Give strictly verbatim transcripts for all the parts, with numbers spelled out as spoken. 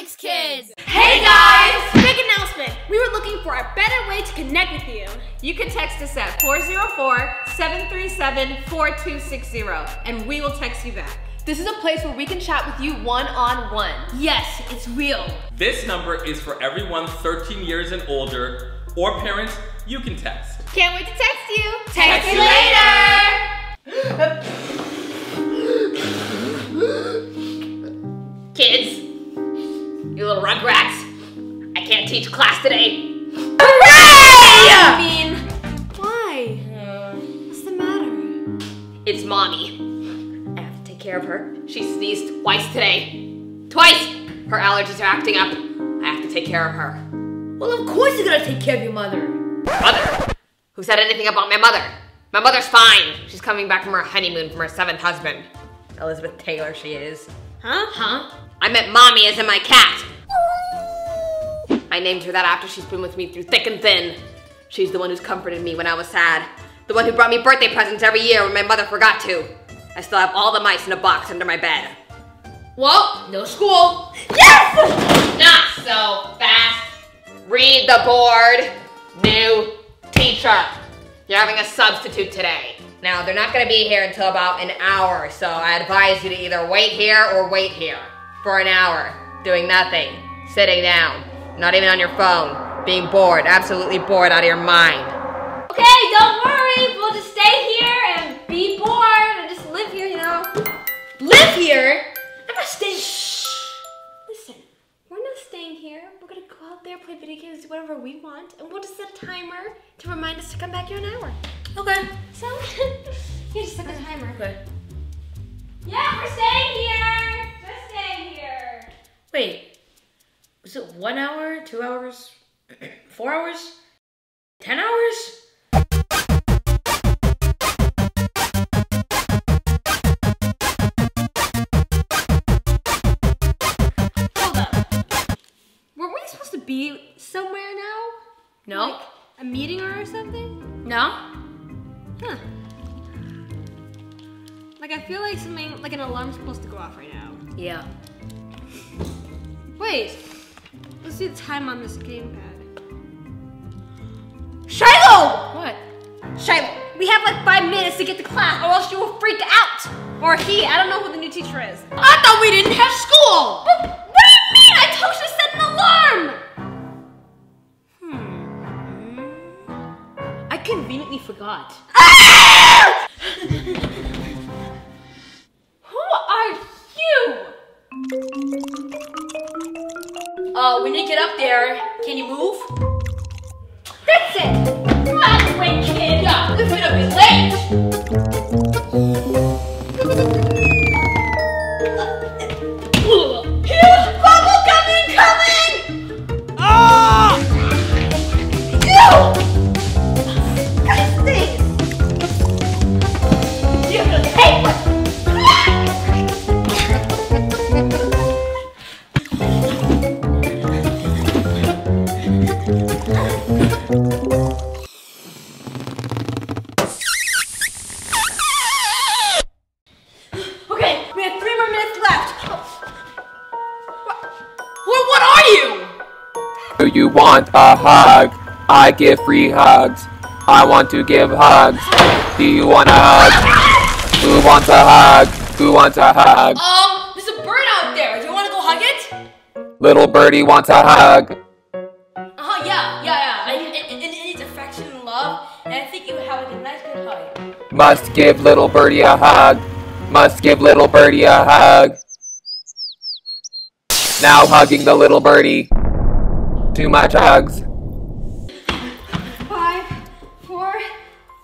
Onyx Kids! Hey guys! Big announcement! We were looking for a better way to connect with you. You can text us at four zero four, seven three seven, four two six zero and we will text you back. This is a place where we can chat with you one-on-one. Yes, it's real. This number is for everyone thirteen years and older, or parents, you can text. Can't wait to text you. Text, text you later. Kids, you little rugrats, I can't teach class today. Hooray! I mean, why? Uh, What's the matter? It's mommy. Care of her. She sneezed twice today. Twice! Her allergies are acting up. I have to take care of her. Well, of course you're gonna take care of your mother. Mother? Who said anything about my mother? My mother's fine. She's coming back from her honeymoon from her seventh husband. Elizabeth Taylor she is. Huh? Huh? I meant mommy as in my cat. I named her that after she's been with me through thick and thin. She's the one who's comforted me when I was sad. The one who brought me birthday presents every year when my mother forgot to. I still have all the mice in a box under my bed. Well, no school. Yes! Not so fast. Read the board. New teacher. You're having a substitute today. Now, they're not gonna be here until about an hour, so I advise you to either wait here or wait here for an hour, doing nothing, sitting down, not even on your phone, being bored, absolutely bored out of your mind. Okay, don't worry, we'll just stay here and be bored. Live here, you know. Live here? I'm not staying. Shh. Listen, we're not staying here. We're gonna go out there, play video games, do whatever we want, and we'll just set a timer to remind us to come back here in an hour. Okay. So, you just set the timer. Okay. Yeah, we're staying here. Just staying here. Wait, was it one hour, two hours, four hours, ten hours? Be somewhere now? No. Like a meeting or something? No. Huh. Like I feel like something, like an alarm's supposed to go off right now. Yeah. Wait. Let's see the time on this gamepad. Shiloh! What? Shiloh, we have like five minutes to get to class or else you will freak out. Or he, I don't know who the new teacher is. I thought we didn't have school! But what do you mean? I told you to set an alarm! Conveniently forgot. Ah! Who are you? Uh, when you get up there, can you move? That's it! Come out of the way, kid! Yeah, we're gonna be late! Huge bubble coming, coming! Ah! You! You want a hug? I give free hugs. I want to give hugs. Do you want a hug? Who wants a hug? Who wants a hug? Um, there's a bird out there. Do you want to go hug it? Little birdie wants a hug. Uh-huh, yeah, yeah, yeah. It, it, it needs affection and love, and I think you would have like a nice good hug. Must give little birdie a hug. Must give little birdie a hug. Now hugging the little birdie. Too much hugs. Five, four,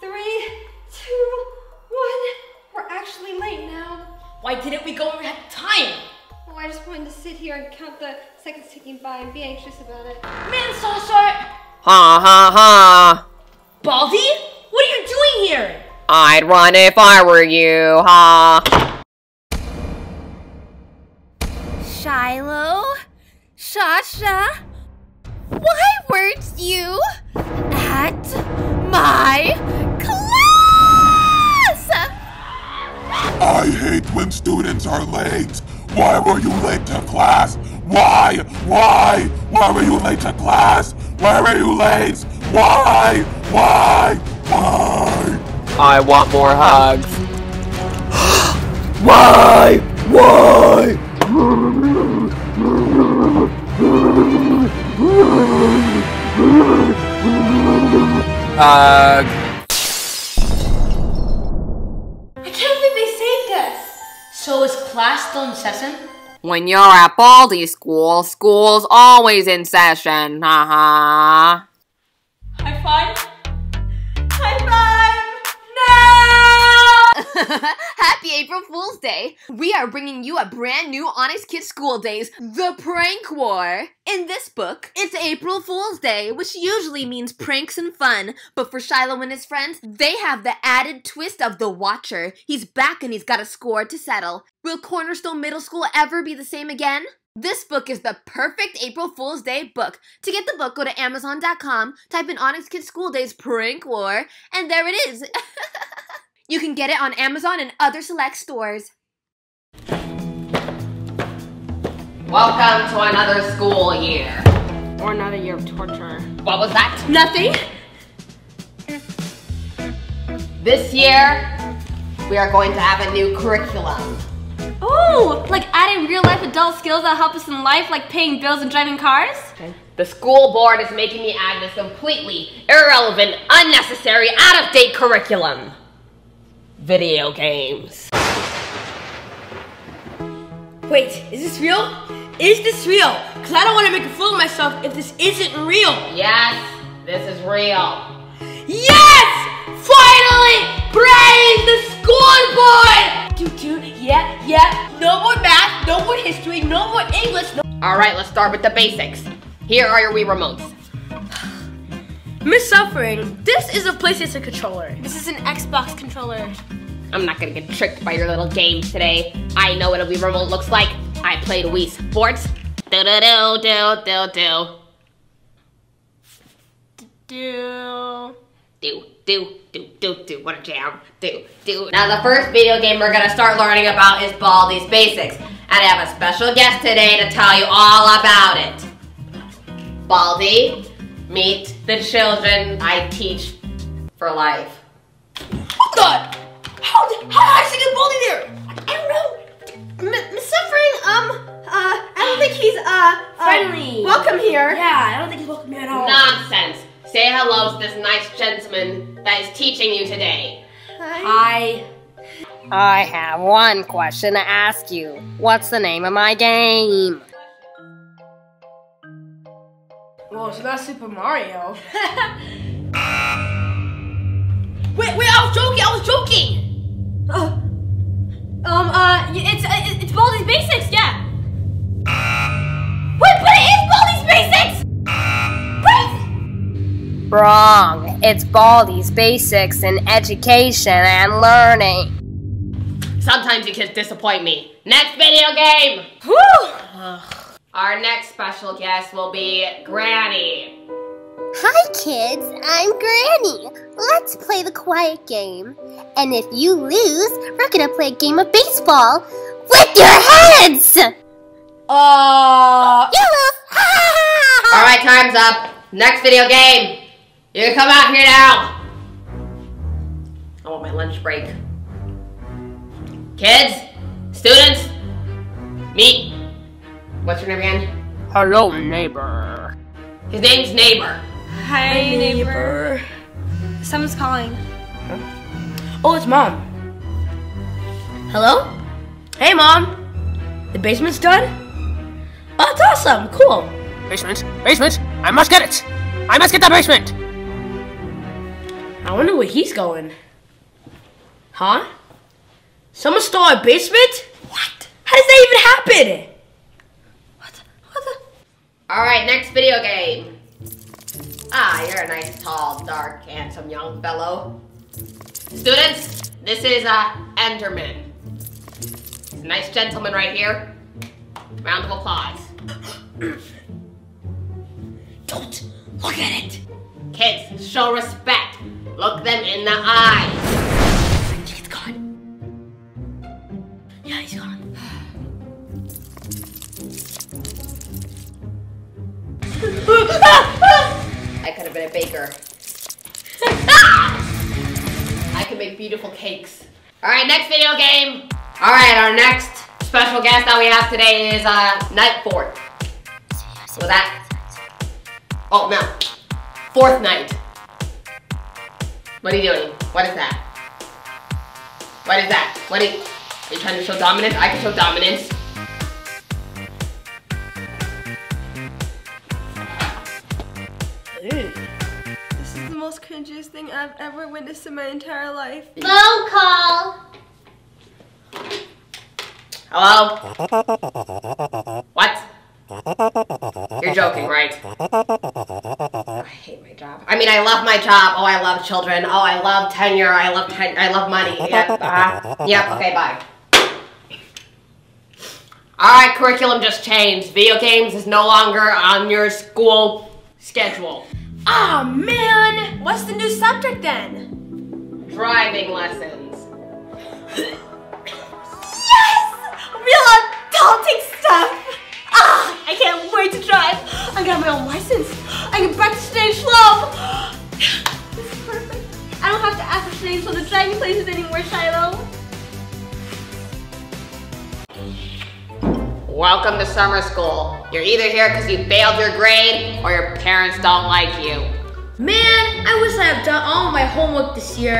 three, two, one. We're actually late now. Why didn't we go over time? Oh, I just wanted to sit here and count the seconds ticking by and be anxious about it. Man, so short. Ha ha ha. Baldi, what are you doing here? I'd run if I were you, ha. Shiloh? Shasha? Why weren't you at my class? I hate when students are late. Why were you late to class? Why? Why? Why were you late to class? Why were you late? Why? Why? Why? I want more hugs. Why? Why? Uh. I can't believe they saved us. So is class still in session? When you're at Baldi school, school's always in session. Haha. Uh-huh. High five. High five. No. Happy April Fool's Day! We are bringing you a brand new Onyx Kids School Days, The Prank War! In this book, it's April Fool's Day, which usually means pranks and fun, but for Shiloh and his friends, they have the added twist of the Watcher. He's back and he's got a score to settle. Will Cornerstone Middle School ever be the same again? This book is the perfect April Fool's Day book. To get the book, go to Amazon dot com, type in Onyx Kids School Days Prank War, and there it is! You can get it on Amazon and other select stores. Welcome to another school year. Or another year of torture. What was that? Nothing. This year, we are going to have a new curriculum. Ooh, like adding real life adult skills that help us in life, like paying bills and driving cars? Okay. The school board is making me add this completely irrelevant, unnecessary, out of date curriculum. Video games. Wait, is this real? Is this real? Because I don't want to make a fool of myself if this isn't real. Yes, this is real. Yes! Finally! Praise the school board! Dude, dude, yeah, yeah. No more math, no more history, no more English. No Alright, let's start with the basics. Here are your Wii remotes. Miss Suffering, this is a PlayStation controller. This is an Xbox controller. I'm not gonna get tricked by your little games today. I know what a Wii remote looks like. I played Wii Sports. Do do do do do do. Do do do do do do. What a jam. Do do. Now the first video game we're gonna start learning about is Baldi's Basics, and I have a special guest today to tell you all about it. Baldi. Meet the children I teach for life. Oh God! How did how did she get Baldi there? I don't know. Miss Suffering, um, uh, I don't think he's uh friendly. Um, welcome here. Yeah, I don't think he's welcome here at all. Nonsense. Say hello to this nice gentleman that is teaching you today. Hi. Hi. I have one question to ask you. What's the name of my game? Well, it's not Super Mario. wait, wait, I was joking, I was joking! Uh, um, uh, it's, uh, it's Baldi's Basics, yeah! Wait, but it is Baldi's Basics! Wait! Wrong, it's Baldi's Basics in education and learning. Sometimes you kids disappoint me. Next video game! Whew! Our next special guest will be Granny. Hi kids, I'm Granny. Let's play the quiet game. And if you lose, we're gonna play a game of baseball with your heads! Uh... You lose! Alright, time's up. Next video game. You come out here now. I want my lunch break. Kids, students, meet. What's your name again? Hello Neighbor. His name's Neighbor. Hi, Hi neighbor. neighbor. Someone's calling. Huh? Oh, it's Mom. Hello? Hey Mom. The basement's done? Oh, it's awesome. Cool. Basement, basement. I must get it. I must get that basement. I wonder where he's going. Huh? Someone stole a basement? What? How does that even happen? Alright, next video game. Ah, you're a nice, tall, dark, handsome young fellow. Students, this is uh, Enderman. He's a nice gentleman right here. Round of applause. Don't look at it. Kids, show respect. Look them in the eyes. He's gone. Yeah, he's gone. a baker. I can make beautiful cakes. All right, next video game. All right, our next special guest that we have today is uh, Night Fork. So that, oh no, Fourth Night. What are you doing? What is that? What is that? What are you, are you trying to show dominance? I can show dominance. This is the most cringiest thing I've ever witnessed in my entire life. Phone call! Hello? What? You're joking, right? I hate my job. I mean, I love my job. Oh, I love children. Oh, I love tenure. I love ten I love money. Yep, uh, yep. Okay, bye. Alright, curriculum just changed. Video games is no longer on your school schedule. Aw, man! What's the new subject then? Driving lessons. Yes! Real adulting stuff! Ah, I can't wait to drive! I got my own license! I can practice Sinead Slope! This is perfect. I don't have to ask for Sinead Slope to driving places anymore, Shiloh. Welcome to summer school. You're either here because you failed your grade or your parents don't like you. Man, I wish I had done all my homework this year.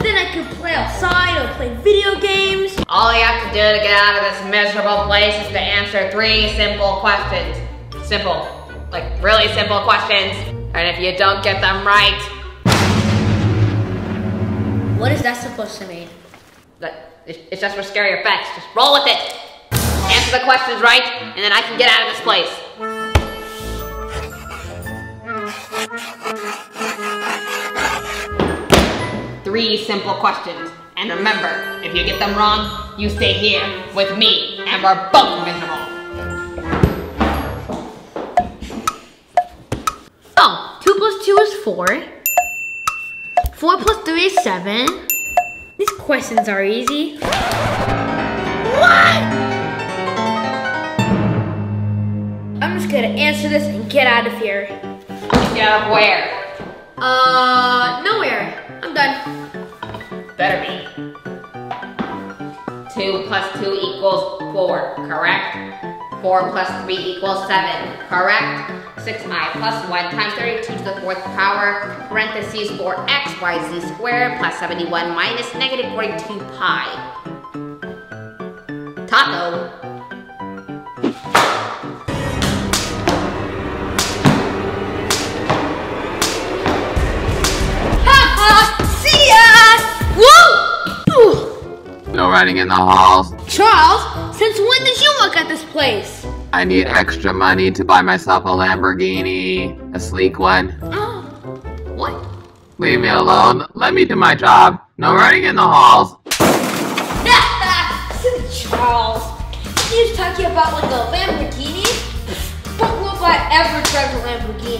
Then I could play outside or play video games. All you have to do to get out of this miserable place is to answer three simple questions. Simple, like really simple questions. And if you don't get them right. What is that supposed to mean? It's just for scary effects, just roll with it. Answer the questions right, and then I can get out of this place. Three simple questions. And remember, if you get them wrong, you stay here with me, and we're both miserable. Oh, two plus two is four. Four plus three is seven. These questions are easy. What? I'm just gonna answer this and get out of here. Get out of where? Uh, nowhere. I'm done. Better be. Two plus two equals four, correct? Four plus three equals seven, correct? Six I plus one times thirty-two to the fourth power, parentheses four x y z squared plus seventy-one minus negative forty-two pi. Taco. No riding in the halls. Charles, since when did you work at this place? I need extra money to buy myself a Lamborghini. A sleek one. Oh, what? Leave me alone. Let me do my job. No riding in the halls. Charles, he was talking about like a Lamborghini? What robot ever drives a Lamborghini?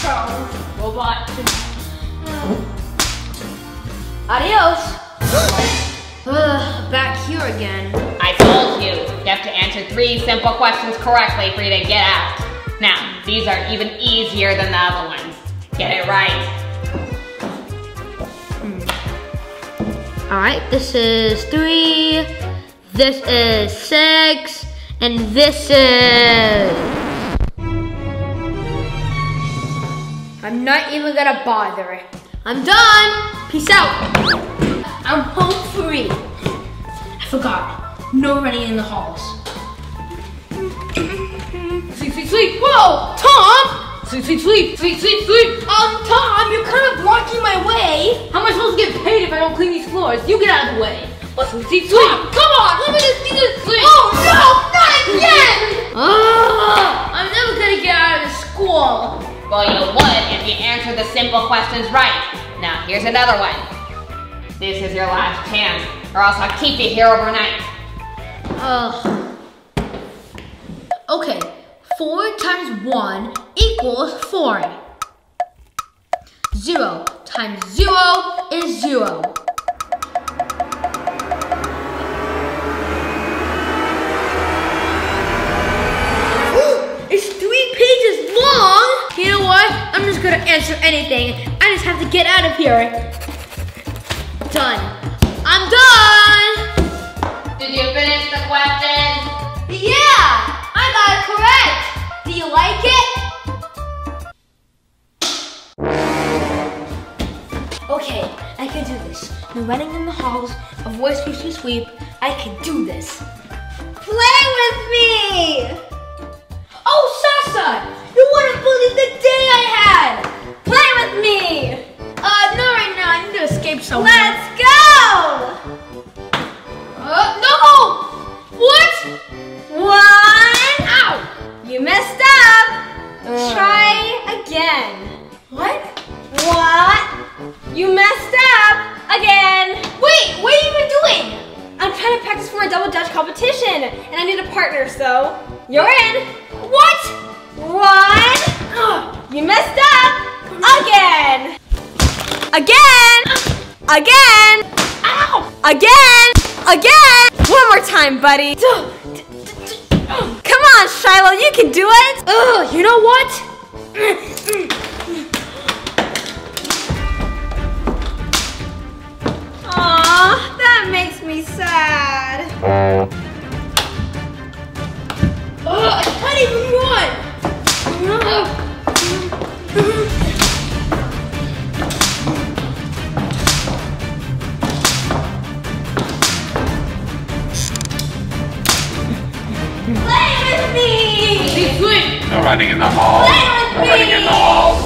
Charles, robot. Adios. Ugh, back here again. I told you, you have to answer three simple questions correctly for you to get out. Now, these are even easier than the other ones. Get it right. Hmm. All right, this is three, this is six, and this is... I'm not even gonna bother. I'm done. Peace out. I'm home free. I forgot. No running in the halls. Sleep, sleep, sleep. Whoa, Tom! Sleep, sleep, sleep, sleep, sleep, sleep. Um, Tom, you're kind of blocking my way. How am I supposed to get paid if I don't clean these floors? You get out of the way. Let's sleep, sleep, sleep. Tom, come on, let me just see this sleep. Oh no, not again! Ugh, I'm never gonna get out of this school. Well, you would if you answered the simple questions right. Now, here's another one. This is your last chance, or else I'll keep you here overnight. Ugh. Okay, four times one equals four. Zero times zero is zero. It's three pages long! You know what? I'm just gonna answer anything. I just have to get out of here. Done. I'm done! Did you finish the question? Yeah! I got it correct! Do you like it? Okay, I can do this. No running in the halls, a voice which you sweep. I can do this. Play with me! Oh, Shasha! You wouldn't believe the day I had! Play with me! Uh, no right now, I need to escape somewhere. Let's go! Uh, no! What? One! Ow! You messed up! Uh. Try again. What? What? You messed up again! Wait, what are you even doing? I'm trying to practice for a double dutch competition, and I need a partner, so you're in. What? One. Ugh. You messed up. Again. Again. Again. Ow. Again. Again. One more time, buddy. Come on, Shiloh, you can do it. Ugh, you know what? Aw, that makes me sad. Oh, I can't even run. Play with me. No running in the hall. Play with me. Running in the hall.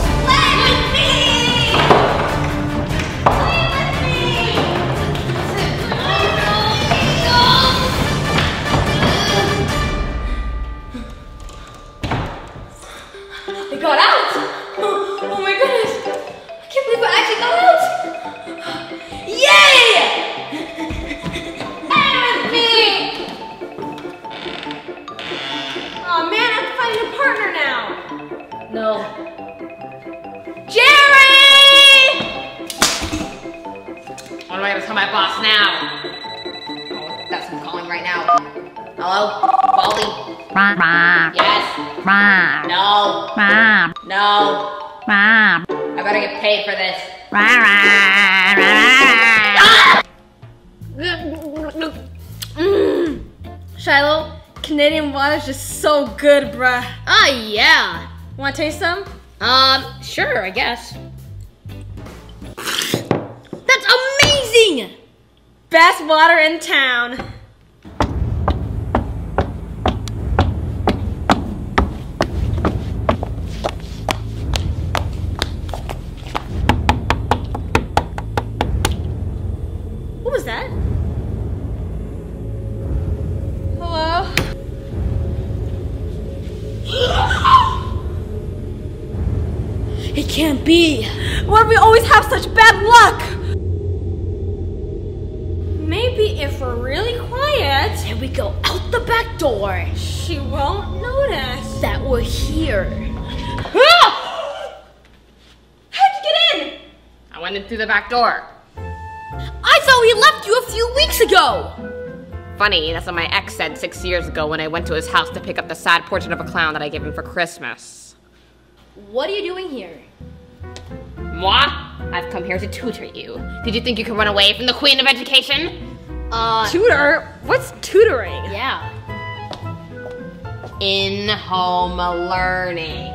Good, bruh. Oh, yeah. Want to taste some? Um, sure, I guess. That's amazing! Best water in town. What was that? It can't be. Why do we always have such bad luck? Maybe if we're really quiet and we go out the back door, she won't notice that we're here. How'd you get in? I went in through the back door. I thought he left you a few weeks ago. Funny, that's what my ex said six years ago when I went to his house to pick up the sad portrait of a clown that I gave him for Christmas. What are you doing here? Moi? I've come here to tutor you. Did you think you could run away from the Queen of Education? Uh... Tutor? What's tutoring? Yeah. In-home learning.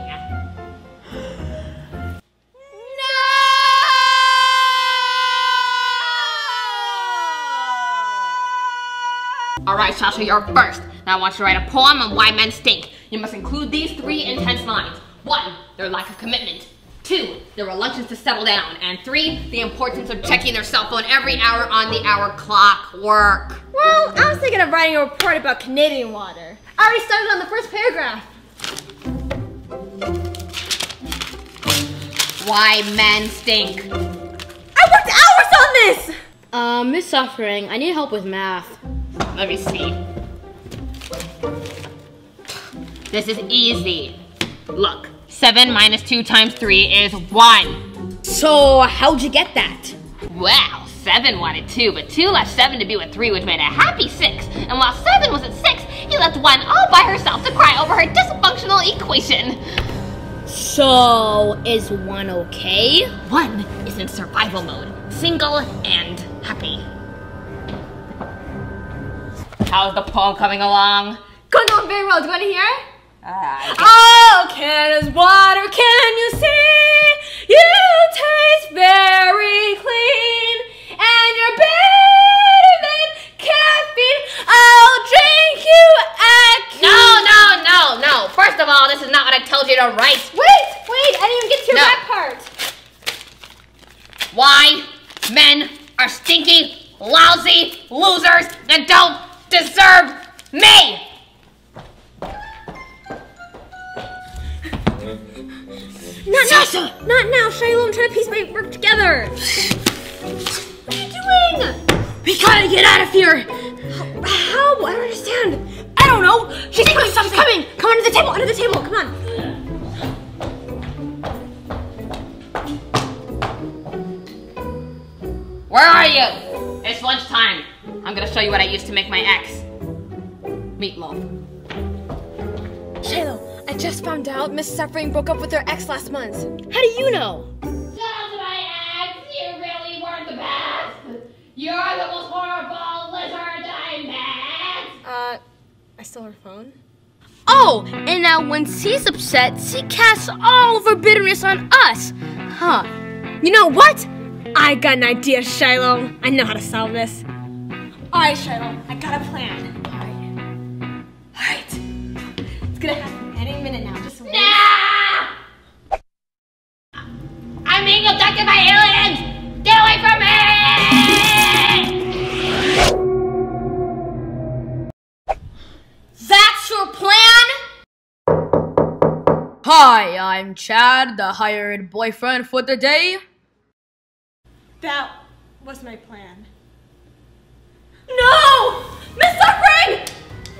All right, Shasha, you're first. Now I want you to write a poem on why men stink. You must include these three intense lines. One, their lack of commitment. Two, their reluctance to settle down. And three, the importance of checking their cell phone every hour on the hour clock. Work. Well, I was thinking of writing a report about Canadian water. I already started on the first paragraph. Why men stink. I worked hours on this! Um, Miss Suffering, I need help with math. Let me see. This is easy. Look, seven minus two times three is one. So how'd you get that? Wow, seven wanted two, but two left seven to be with three, which made a happy six. And while seven was at six, he left one all by herself to cry over her dysfunctional equation. So, is one okay? One is in survival mode, single and happy. How's the poem coming along? Going on very well. Do you want to hear it? Uh, oh, Canada's water, can you see? You taste very clean, and you're better than caffeine. I'll drink you a key. No, no, no, no. First of all, this is not what I told you to write. Wait, wait, I didn't even get to your no. back part. Why men are stinky, lousy losers and don't deserve me. Not now, Shasha! Not now, Shiloh. I'm trying to piece my work together. What are you doing? We gotta get out of here. How? I don't understand. I don't know. She's coming. She's coming. Come under the table. Under the table. Come on. Where are you? It's lunchtime. I'm gonna show you what I used to make my ex. Meatloaf. Shiloh. I just found out Miss Suffering broke up with her ex last month. How do you know? Sounds my ex, you really weren't the best. You're the most horrible lizard I met. Uh, I stole her phone. Oh, and now when she's upset, she casts all of her bitterness on us. Huh. You know what? I got an idea, Shiloh. I know how to solve this. All right, Shiloh, I got a plan. All right. All right. It's gonna happen. Any minute now, just wait. No! I'm being abducted by aliens! Get away from me! That's your plan? Hi, I'm Chad, the hired boyfriend for the day. That was my plan. No! Miss Suffering!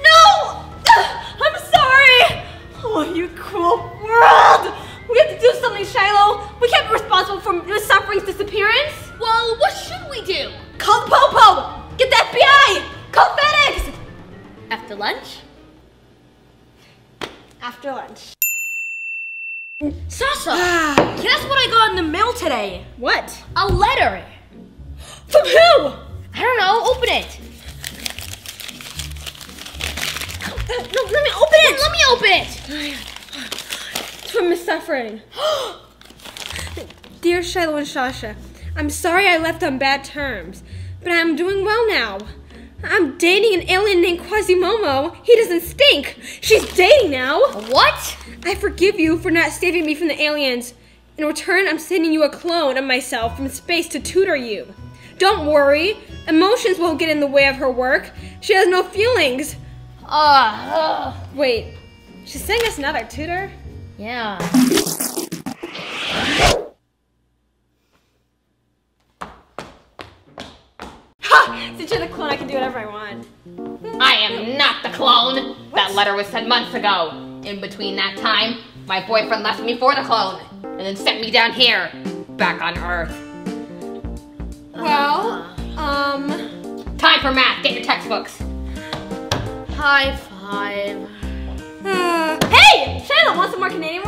No! I'm sorry! Oh, you cruel world! We have to do something, Shiloh! We can't be responsible for Miss Suffering's disappearance! Well, what should we do? Call the Popo! Get the F B I! Call FedEx! After lunch? After lunch. Sasha! Guess what I got in the mail today? What? A letter! From who? I don't know, open it! No, let me open it! Let me open it! It's from Miss Suffering. Dear Shiloh and Shasha, I'm sorry I left on bad terms, but I'm doing well now. I'm dating an alien named Quasimomo. He doesn't stink. She's dating now. What? I forgive you for not saving me from the aliens. In return, I'm sending you a clone of myself from space to tutor you. Don't worry. Emotions won't get in the way of her work. She has no feelings. Uh, uh, wait, she's sending us another tutor? Yeah. Ha! Since you're the clone, I can do whatever I want. I am not the clone! What? That letter was sent months ago. In between that time, my boyfriend left me for the clone, and then sent me down here, back on Earth. Well, uh, um... Time for math, get your textbooks. High five. Uh, hey! Shiloh, want some more Canadian